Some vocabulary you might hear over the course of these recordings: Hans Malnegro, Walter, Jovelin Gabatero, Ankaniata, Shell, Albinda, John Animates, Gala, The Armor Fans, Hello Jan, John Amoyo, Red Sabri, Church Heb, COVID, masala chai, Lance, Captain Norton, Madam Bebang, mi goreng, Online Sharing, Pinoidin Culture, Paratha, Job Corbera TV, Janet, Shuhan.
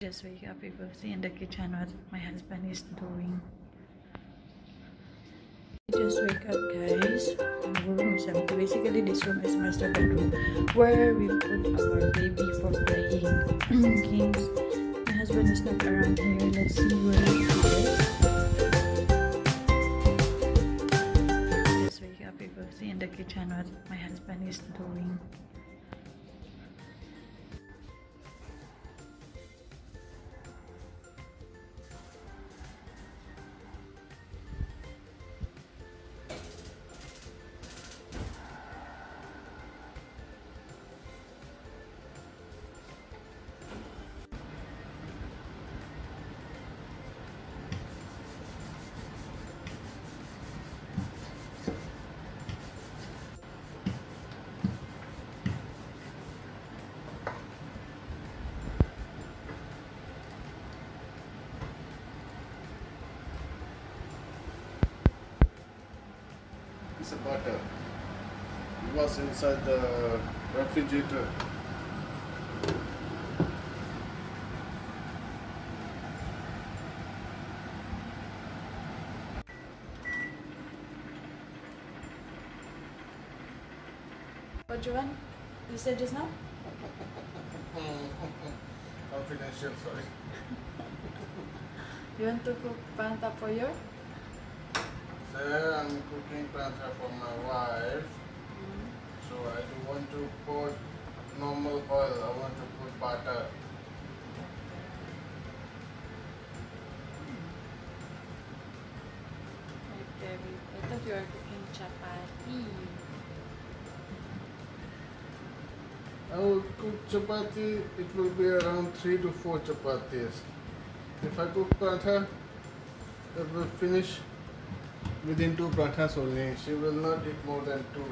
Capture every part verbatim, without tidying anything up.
Just wake up, people see in the kitchen what my husband is doing. Just wake up, guys. Our room is empty. Basically, this room is master bedroom where we put our baby for playing games. My husband is not around here. Let's see where he is. Just wake up, people see in the kitchen what my husband is doing. A bottle. It was inside the refrigerator. What, Johan? You said just now? Confidential, sorry. You want to cook Paratha for your? Sir, I'm cooking paratha for my wife, mm-hmm. So I don't want to put normal oil, I want to put butter. Okay, I thought you were cooking chapati. I will cook chapati, it will be around three to four chapatis. If I cook paratha, it will finish within two parathas only. She will not eat more than two.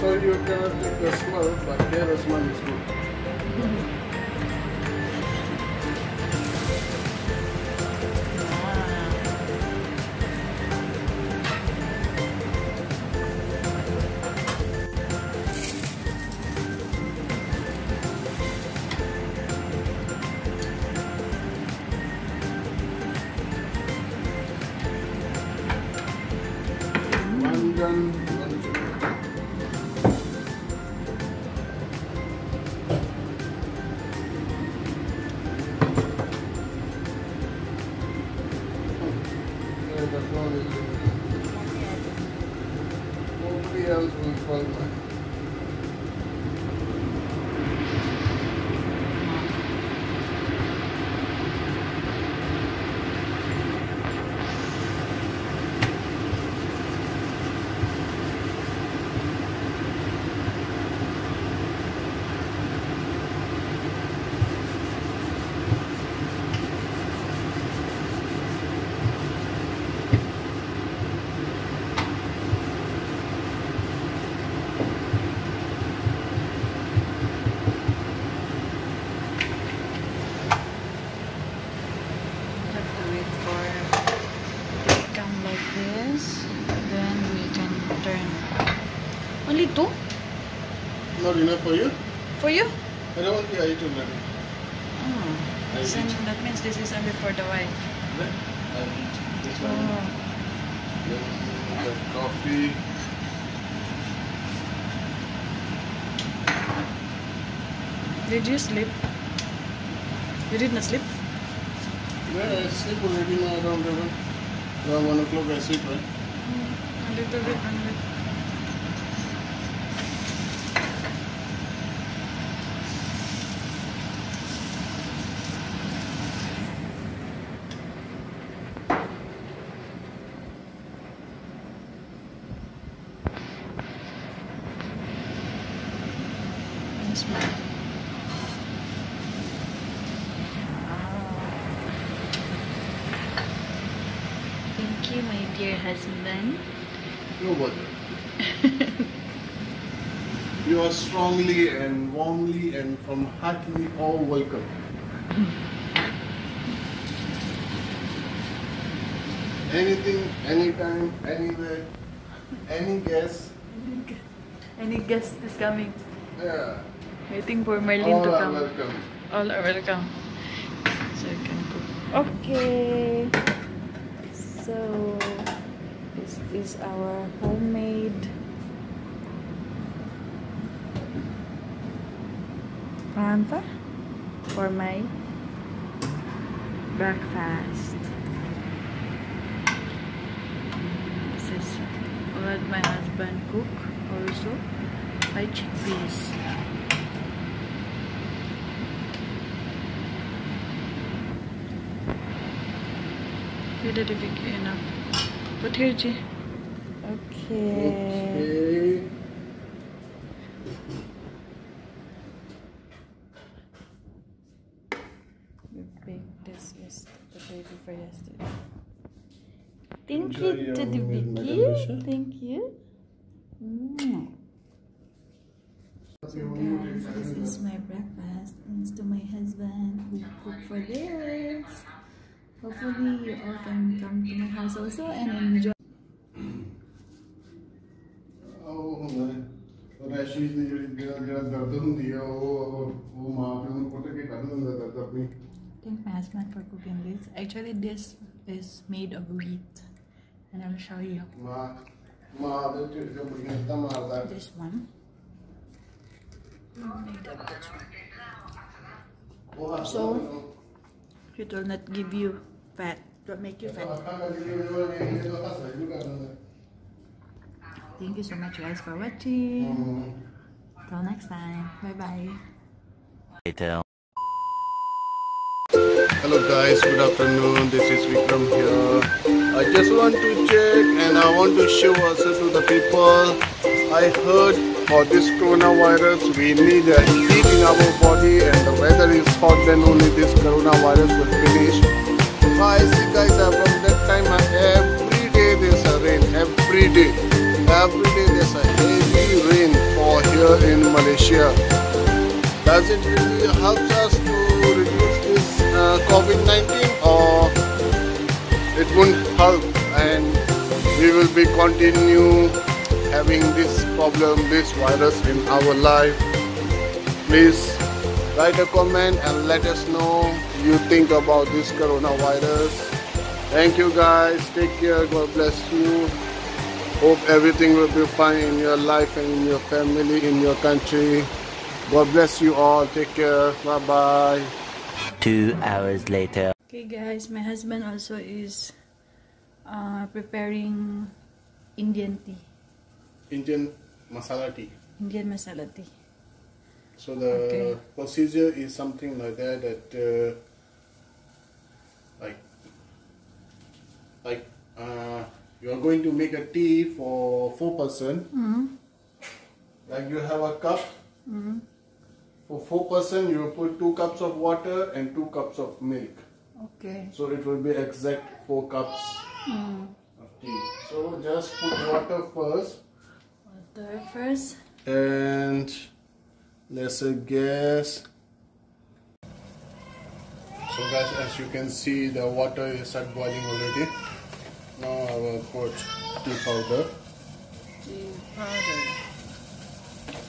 So you cannot take the smell, but here the smell is good. One gun. Only two? Not enough for you? For you? I don't want the eye to marry. Oh. I so that means this is only for the wife. Right? I eat this one. Oh. Then the coffee. Did you sleep? You did not sleep? Yeah, I sleep already now around eleven. Around one o'clock I sleep, right? Mm, a little bit, a little. Dear husband. No bother. You are strongly and warmly and from heartily all welcome. Anything, anytime, anywhere, any guest. Any guest is coming. Yeah. Waiting for Marlene all to come. All are welcome. All are welcome. So I can cook. Okay. So this is our homemade paratha for my breakfast. This is what my husband cook also, my chickpeas. We did enough. Put here, G. Okay. Okay. We baked this yesterday, the day before yesterday. Thank Enjoy you to the Vicky. Thank you. Mm. So guys, this is my breakfast. Thanks to my husband who cooked for this. Hopefully you all can come to my house also and enjoy. Oh, thank my husband for cooking this. Actually, this is made of wheat, and I'll show you. This one. So it will not give you. Fat, don't make you fat. Thank you so much guys for watching. Till next time, bye bye. Hello guys, good afternoon, this is Vikram here. I just want to check and I want to show also to the people. I heard for this coronavirus we need a heat in our body, and the weather is hot, then only this coronavirus will finish. I see guys, uh, from that time uh, every day there's a rain, every day, every day there's a heavy rain for here in Malaysia. Does it really help us to reduce this uh, COVID nineteen, or it won't help and we will be continue having this problem, this virus in our life? Please write a comment and let us know you think about this coronavirus. Thank you guys. Take care. God bless you. Hope everything will be fine in your life and in your family, in your country. God bless you all. Take care. Bye-bye. Two hours later. Okay guys, my husband also is uh, preparing Indian tea. Indian masala tea. Indian masala tea. So the okay. procedure is something like that, that uh, like like uh, you are going to make a tea for four person. Mm-hmm. Like you have a cup. Mm-hmm. For four person you put two cups of water and two cups of milk. Okay. So it will be exact four cups mm. of tea. So just put water first. Water first. And let's guess. So guys, as you can see, the water is start boiling already. Now I will put tea powder. Tea powder.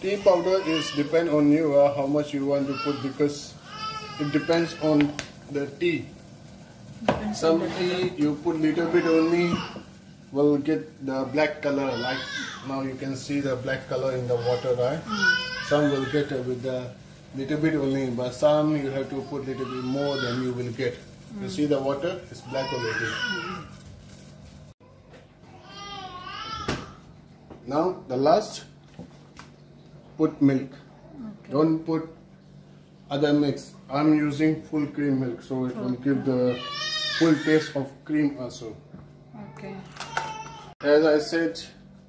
tea powder is depend on you uh, how much you want to put, because it depends on the tea. Depends Some on the tea color. You put little bit only will get the black color, like now you can see the black color in the water, right? Mm. Some will get uh, with the little bit only, but some you have to put little bit more than you will get. Mm. You see the water is black already. Mm. Now the last, put milk. Okay. Don't put other mix. I'm using full cream milk, so it will give the full taste of cream also. Okay. As I said,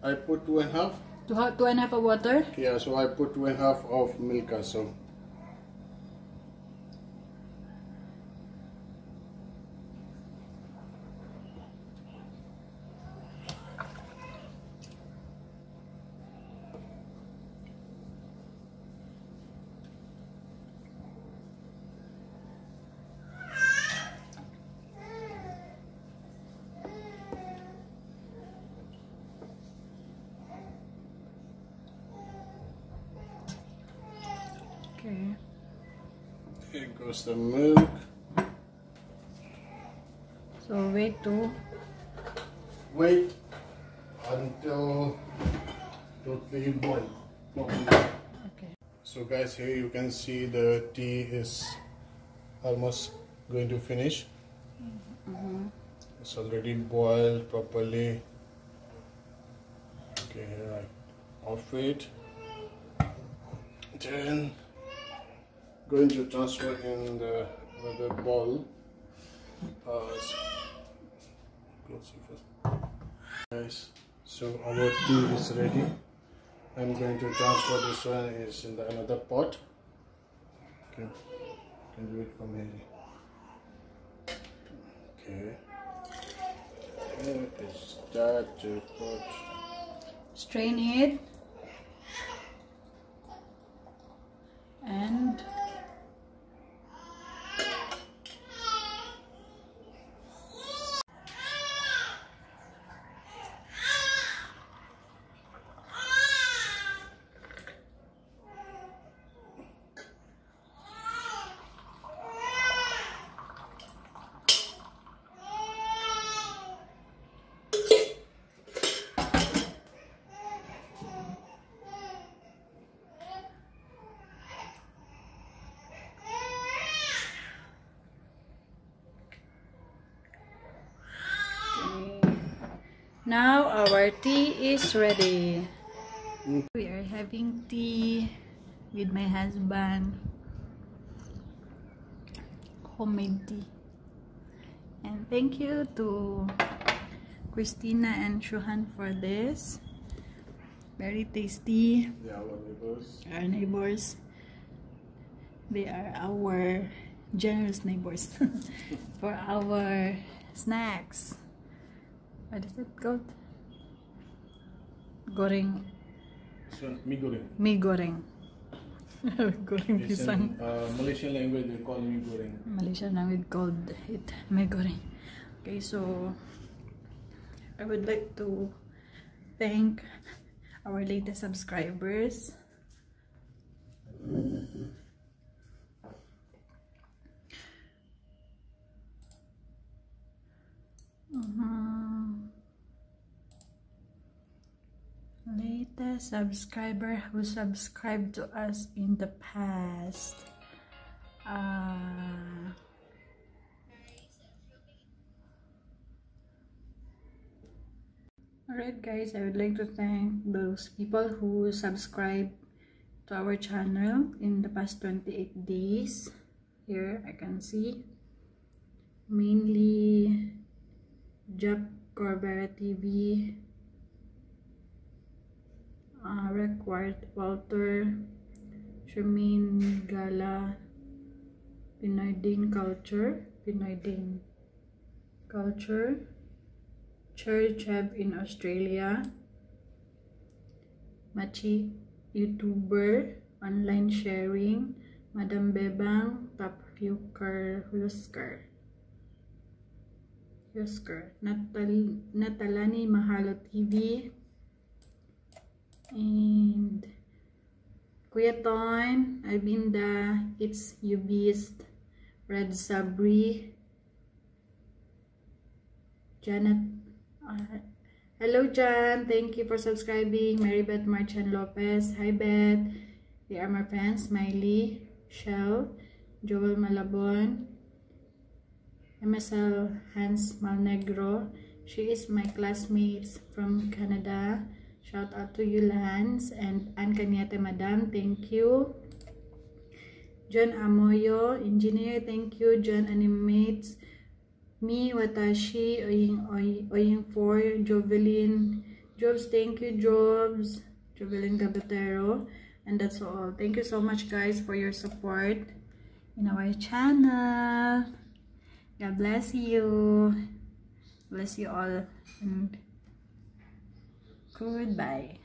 I put two and a half. Two, two and a half of water? Yeah, so I put two and a half of milk also. Okay. Here goes the milk. So wait to wait until totally boil. Okay. So guys, here you can see the tea is almost going to finish. Mm-hmm. It's already boiled properly. Okay, here I off it. Then going to transfer in the another bowl. Uh, close it first. Guys, so our tea is ready. I'm going to transfer this one is in the another pot. Okay, can do it from here. Okay, here is that pot. Strain it and. Now our tea is ready. We are having tea with my husband. Homemade tea. And thank you to Christina and Shuhan for this. Very tasty. They are our neighbors. Our neighbors. They are our generous neighbors for our snacks. What is it called? Goreng. So, mi goreng. Mi goreng. Goreng pisang. In, uh, Malaysian language they call mi goreng. Malaysian language called it mi goreng. Okay, so I would like to thank our latest subscribers. Latest subscriber who subscribed to us in the past. Uh, Alright guys, I would like to thank those people who subscribed to our channel in the past twenty-eight days. Here I can see mainly Job Corbera T V, Uh, Rekwart, Walter, Shemin, Gala, Pinoidin Culture, Pinoidin Culture, Church Heb in Australia, Machi, YouTuber, Online Sharing, Madam Bebang, Top Tapriukar, Husker, Husker, Natal Natalani Mahalo T V, and Kuya Ton, Albinda, It's You Beast, Red Sabri, Janet, uh, Hello Jan, thank you for subscribing, Mary Beth Marchand Lopez, hi Beth, The Armor Fans, Miley, Shell, Joel Malabon, M S L, Hans Malnegro. She is my classmates from Canada. Shout out to you, Lance and Ankaniata Madam. Thank you. John Amoyo, engineer. Thank you. John animates. Mi Watashi Oying Oying for Jovelin Jobs. Thank you, Jobs. Jovelin Gabatero. And that's all. Thank you so much, guys, for your support in our channel. God bless you. Bless you all. And goodbye.